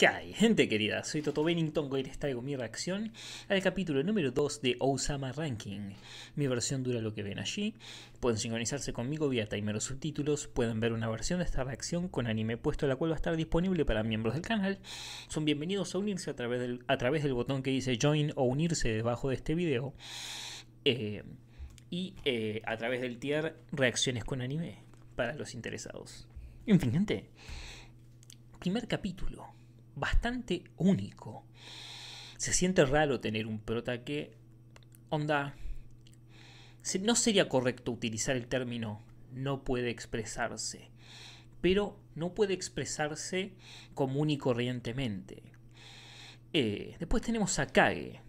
¿Qué hay, gente querida? Soy Toto Bennington, hoy les traigo mi reacción al capítulo número 2 de Ousama Ranking. Mi versión dura lo que ven allí. Pueden sincronizarse conmigo vía timer o subtítulos. Pueden ver una versión de esta reacción con anime puesto, la cual va a estar disponible para miembros del canal. Son bienvenidos a unirse a través del botón que dice Join o unirse debajo de este video. Y a través del tier Reacciones con anime para los interesados. En fin, gente. Primer capítulo. Bastante único. Se siente raro tener un prota que... Onda... No sería correcto utilizar el término no puede expresarse. Pero no puede expresarse común y corrientemente. Después tenemos a Kage.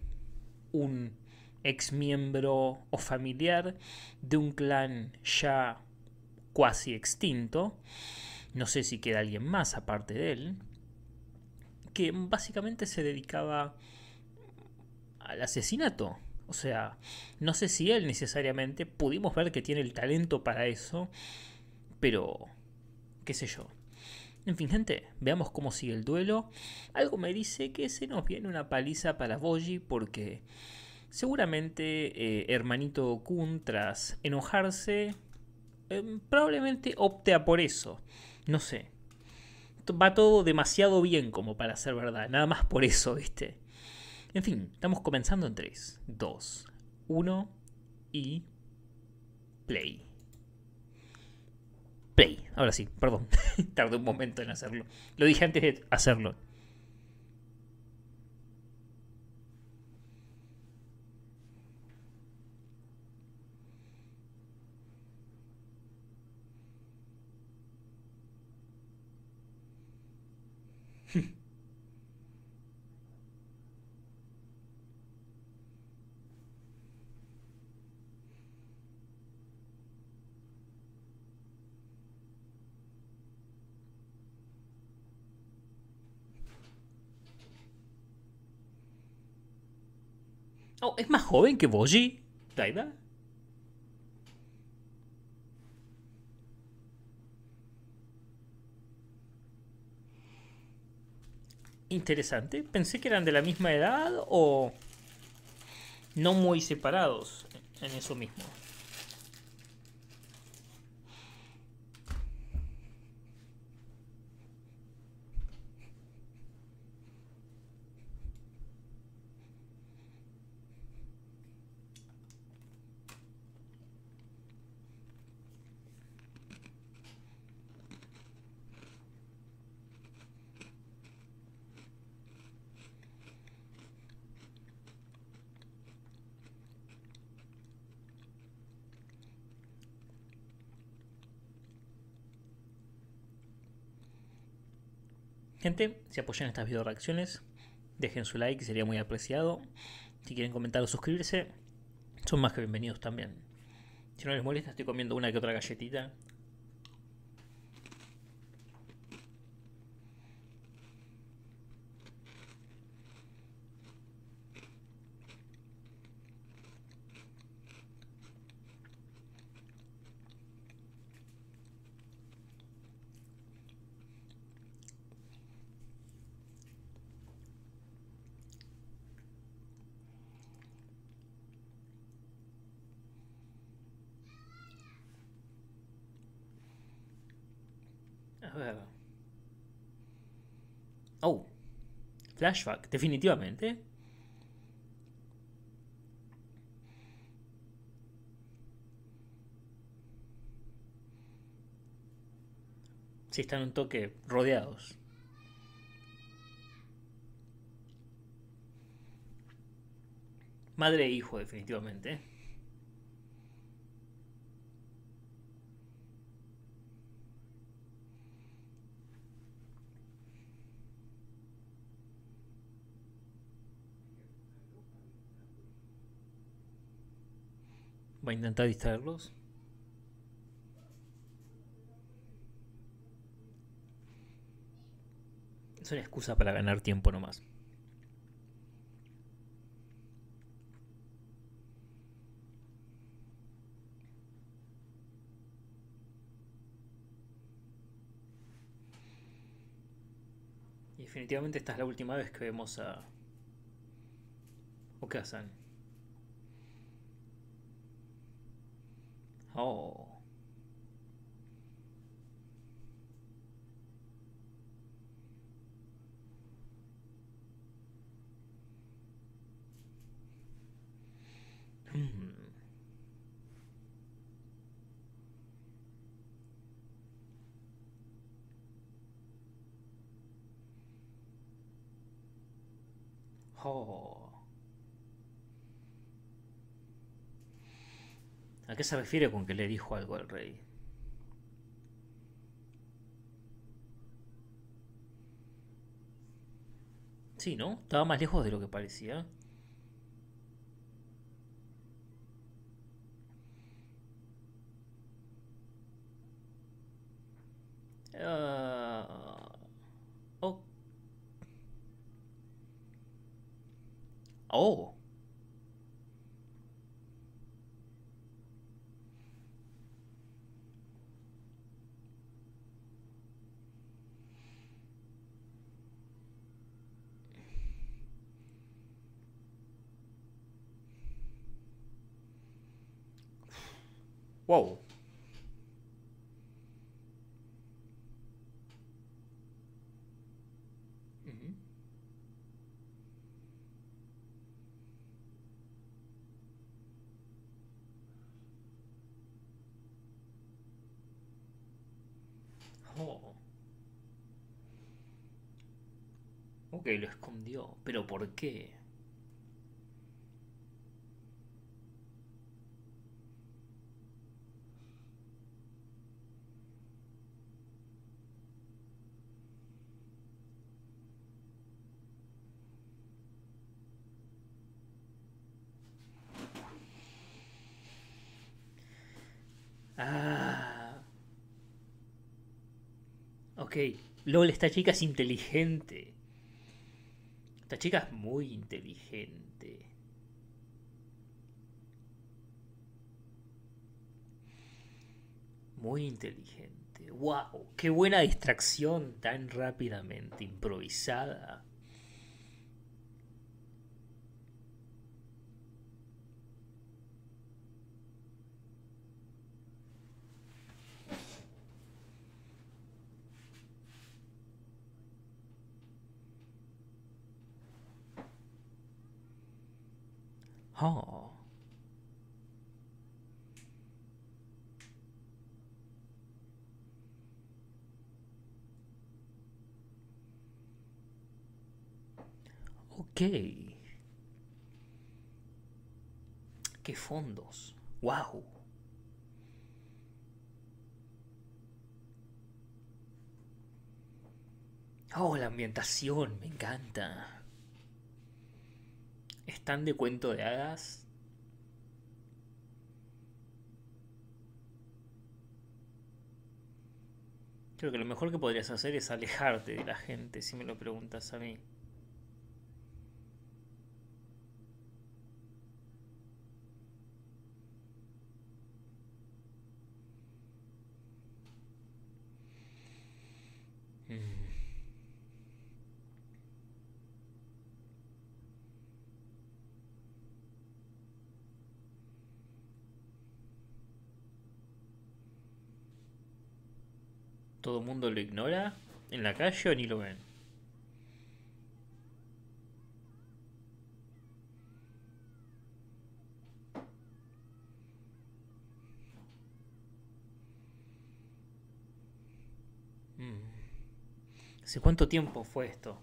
Un ex miembro o familiar de un clan ya cuasi extinto. No sé si queda alguien más aparte de él. Que básicamente se dedicaba al asesinato. O sea, no sé si él necesariamente, pudimos ver que tiene el talento para eso, pero qué sé yo. En fin, gente, veamos cómo sigue el duelo. Algo me dice que se nos viene una paliza para Boji, porque seguramente hermanito Kun, tras enojarse, probablemente opte a por eso. No sé. Va todo demasiado bien como para ser verdad. Nada más por eso, ¿viste? En fin, estamos comenzando en 3, 2, 1 y... Play. Play. Ahora sí, perdón. Tardé un momento en hacerlo. Lo dije antes de hacerlo. Oh, ¿es más joven que Boji? ¿Daida? Interesante. Pensé que eran de la misma edad o no muy separados en eso mismo. Gente, si apoyan estas video reacciones, dejen su like, sería muy apreciado. Si quieren comentar o suscribirse, son más que bienvenidos también. Si no les molesta, estoy comiendo una que otra galletita. A ver. Oh, flashback, definitivamente. Sí, están un toque rodeados. Madre e hijo, definitivamente. Va a intentar distraerlos. Es una excusa para ganar tiempo nomás. Y definitivamente esta es la última vez que vemos a Okasan. Oh. Oh. ¿A qué se refiere con que le dijo algo al rey? Sí, ¿no? Estaba más lejos de lo que parecía. Oh. Wow. Ok, lo escondió. ¿Pero por qué? Ah. Ok, LOL, esta chica es inteligente. Esta chica es muy inteligente. Muy inteligente. ¡Wow! ¡Qué buena distracción tan rápidamente improvisada! Oh. Ok. Qué fondos. Wow. Oh, la ambientación, me encanta. Están de cuento de hadas. Creo que lo mejor que podrías hacer es alejarte de la gente, si me lo preguntas a mí. ¿Todo el mundo lo ignora en la calle o ni lo ven? ¿Hace cuánto tiempo fue esto?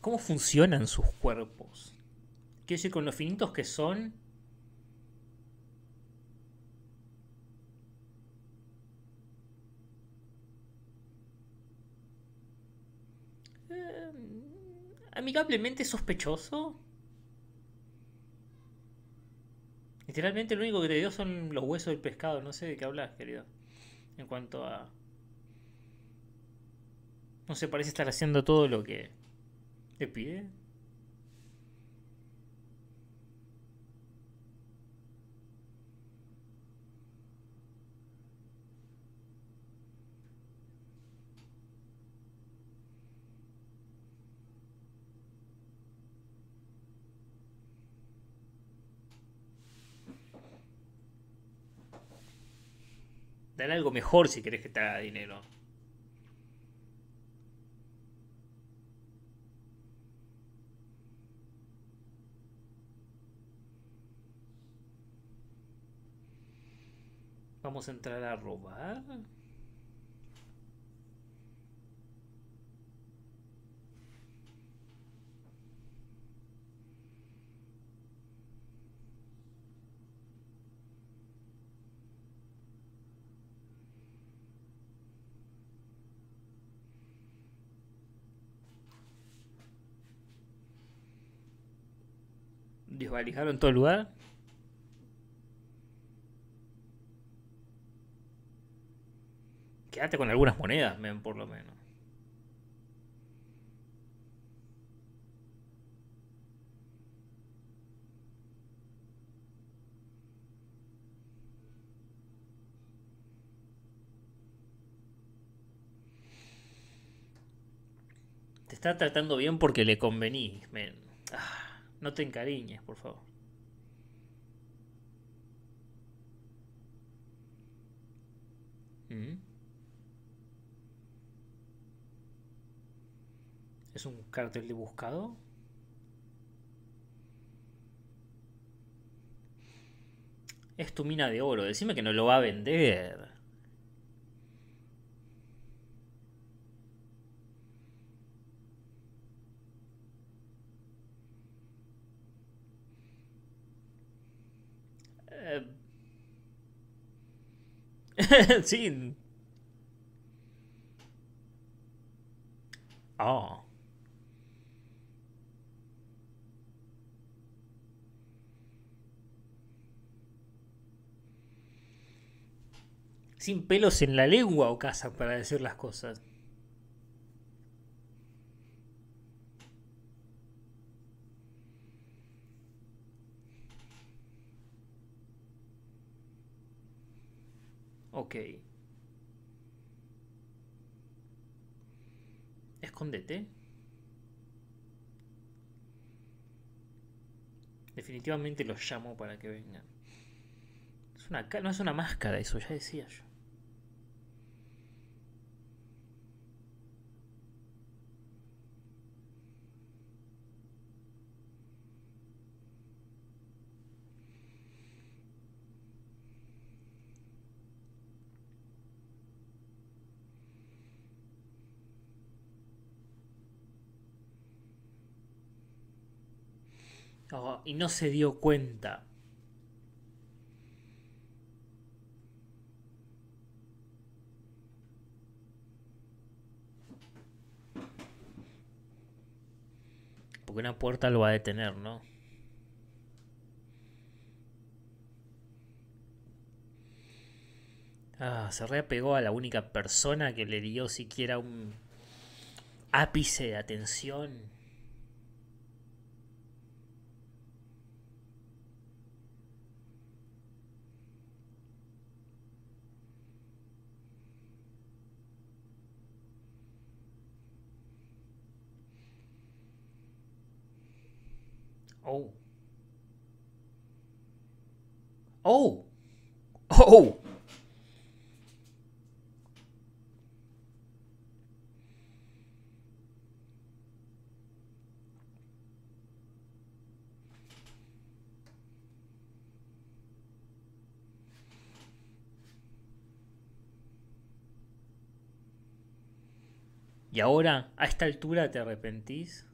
¿Cómo funcionan sus cuerpos? Quiero decir, con los finitos que son. amigablemente sospechoso. Literalmente lo único que te dio son los huesos del pescado. No sé de qué hablas, querido. En cuanto a... no se parece estar haciendo todo lo que te pide. Dale algo mejor si querés que te haga dinero. Vamos a entrar a robar. Desvalijaron todo el lugar. Quédate con algunas monedas, men, por lo menos. Te está tratando bien porque le convenís, men. No te encariñes, por favor. ¿Es un cartel de buscado? Es tu mina de oro. Decime que no lo va a vender. Sí. Oh. Sin pelos en la lengua o casa para decir las cosas. Ok. Escóndete. Definitivamente los llamo para que vengan. Es una, no es una máscara eso, ya decía yo. Oh, y no se dio cuenta. Porque una puerta lo va a detener, ¿no? Ah, se reapegó a la única persona que le dio siquiera un ápice de atención. Oh. Oh. Oh. Y ahora, a esta altura, ¿te arrepentís?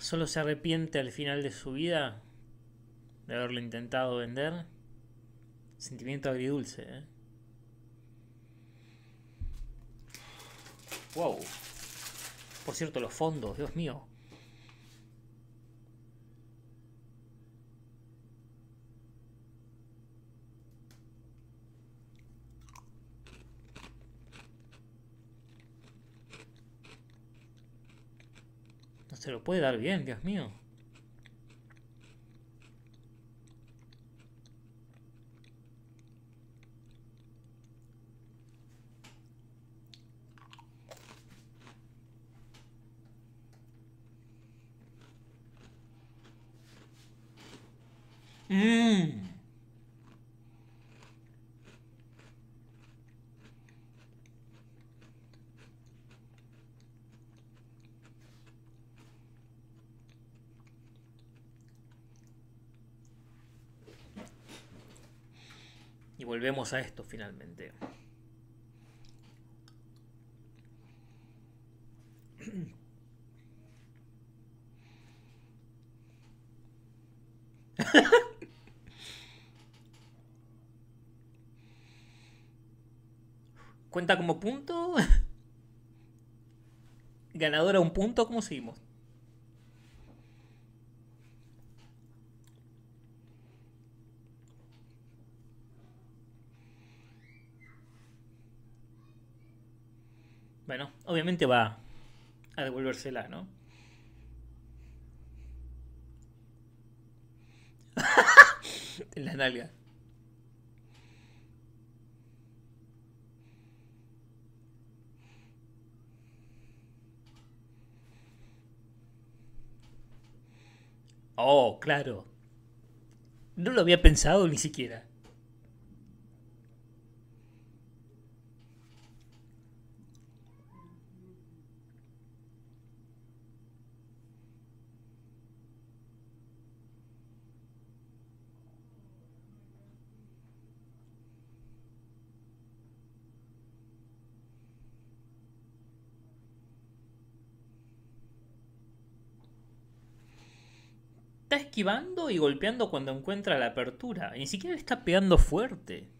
Solo se arrepiente al final de su vida de haberlo intentado vender. Sentimiento agridulce, ¿eh? Wow. Por cierto, los fondos, Dios mío. No se lo puede dar bien, Dios mío. Y volvemos a esto finalmente. ¿Cuenta como punto? ¿Ganadora un punto? ¿Cómo seguimos? Bueno, obviamente va a devolvérsela, ¿no? En las nalgas. Oh, claro. No lo había pensado ni siquiera. Está esquivando y golpeando cuando encuentra la apertura. Ni siquiera le está pegando fuerte.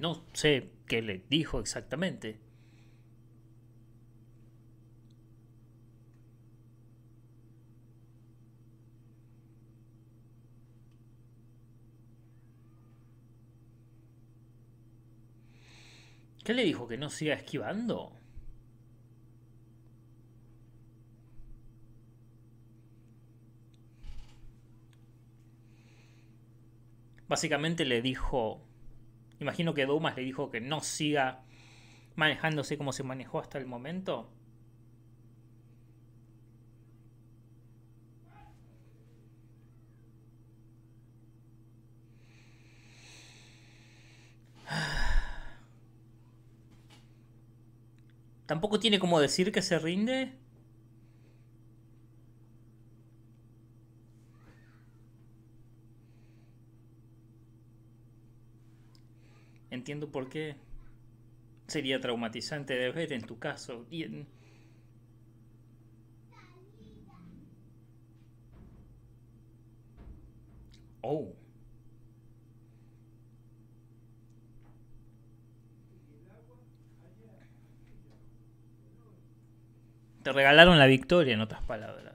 No sé qué le dijo exactamente. ¿Qué le dijo? ¿Que no siga esquivando? Básicamente le dijo... Imagino que Dumas le dijo que no siga manejándose como se manejó hasta el momento. Tampoco tiene como decir que se rinde. Entiendo por qué sería traumatizante de ver en tu caso. Y oh. Te regalaron la victoria, en otras palabras.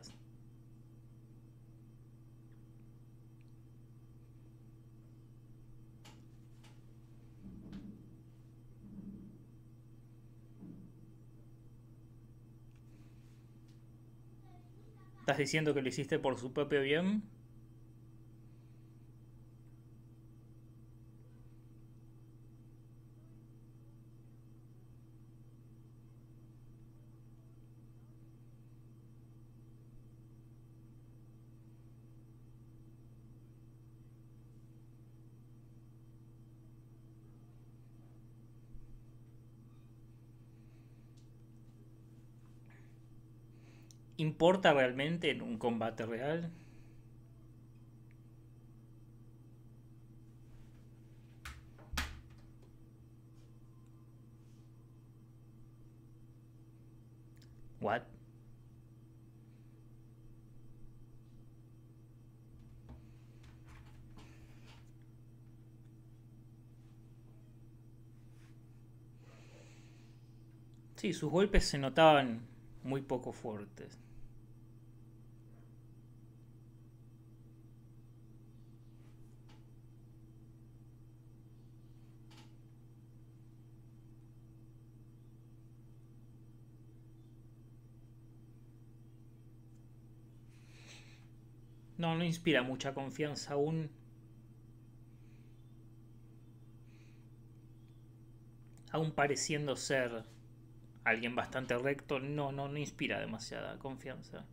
¿Estás diciendo que lo hiciste por su propio bien? ¿Importa realmente en un combate real? What? Sí, sus golpes se notaban muy poco fuertes. No, no inspira mucha confianza aún. Aún pareciendo ser alguien bastante recto, no inspira demasiada confianza.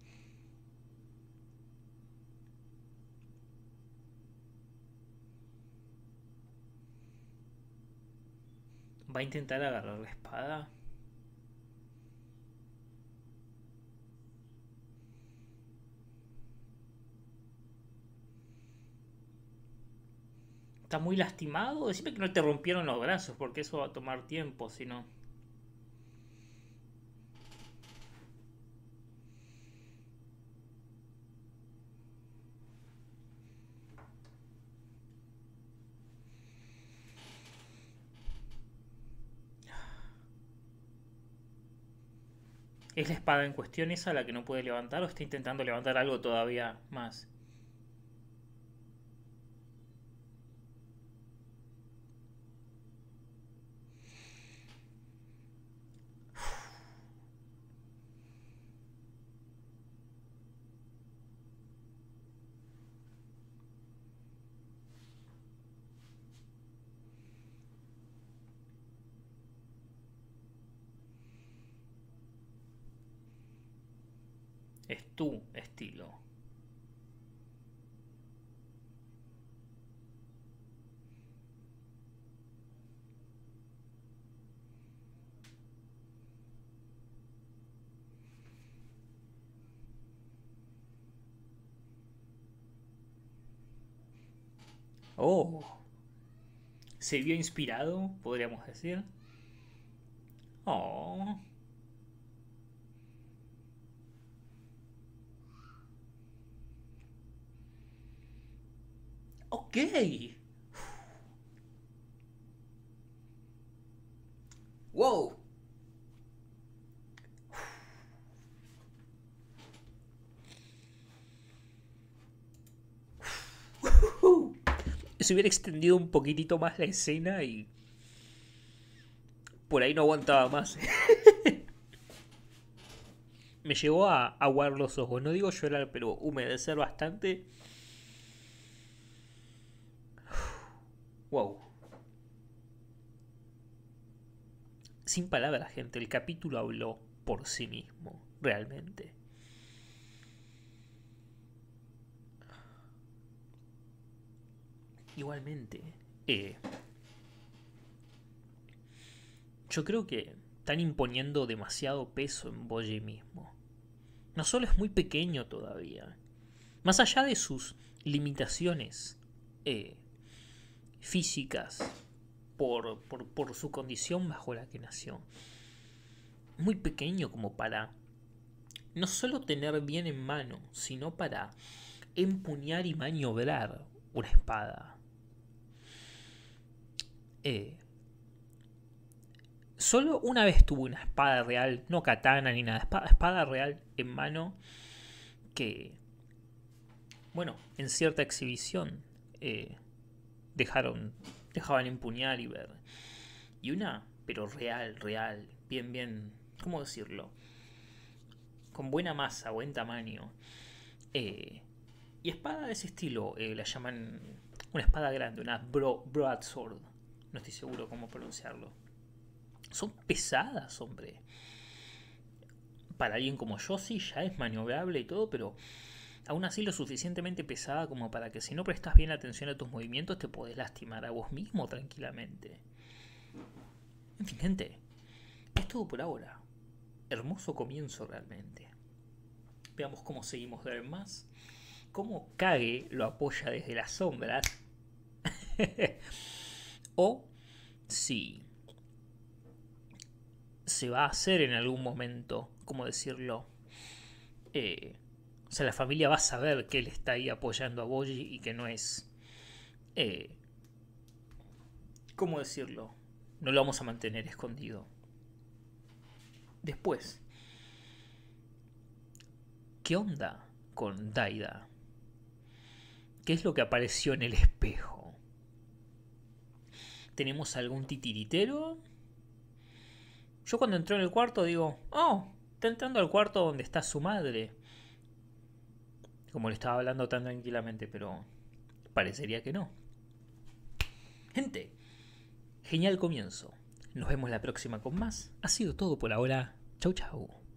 Va a intentar agarrar la espada. ¿Está muy lastimado? Decime que no te rompieron los brazos, porque eso va a tomar tiempo, si no. ¿Es la espada en cuestión esa la que no puede levantar o está intentando levantar algo todavía más? Es tu estilo. Oh. Se vio inspirado, podríamos decir. Oh. Ok. Wow. Se hubiera extendido un poquitito más la escena y por ahí no aguantaba más. Me llevó a aguar los ojos. No digo llorar, pero humedecer bastante. Wow. Sin palabras, gente. El capítulo habló por sí mismo, realmente. Igualmente, yo creo que están imponiendo demasiado peso en Boji mismo. No solo es muy pequeño todavía. Más allá de sus limitaciones físicas por su condición bajo la que nació, muy pequeño como para no solo tener bien en mano, sino para empuñar y maniobrar una espada. Solo una vez tuvo una espada real, no katana ni nada, espada real en mano, que bueno, en cierta exhibición dejaban empuñar y ver. Y una, pero real, bien, ¿cómo decirlo? Con buena masa, buen tamaño. Y espada de ese estilo, la llaman una espada grande, una broadsword. No estoy seguro cómo pronunciarlo. Son pesadas, hombre. Para alguien como yo sí, ya es maniobrable y todo, pero aún así lo suficientemente pesada como para que si no prestas bien atención a tus movimientos te podés lastimar a vos mismo tranquilamente. En fin, gente, es todo por ahora. Hermoso comienzo realmente. Veamos cómo seguimos de ver más. Cómo Kage lo apoya desde las sombras. O si se va a hacer en algún momento, ¿cómo decirlo? O sea, la familia va a saber que él está ahí apoyando a Boji y que no es... ¿cómo decirlo? No lo vamos a mantener escondido. Después, ¿qué onda con Daida? ¿Qué es lo que apareció en el espejo? ¿Tenemos algún titiritero? Yo cuando entré en el cuarto digo, oh, está entrando al cuarto donde está su madre. Como le estaba hablando tan tranquilamente, pero parecería que no. Gente, genial comienzo. Nos vemos la próxima con más. Ha sido todo por ahora. Chau, chau.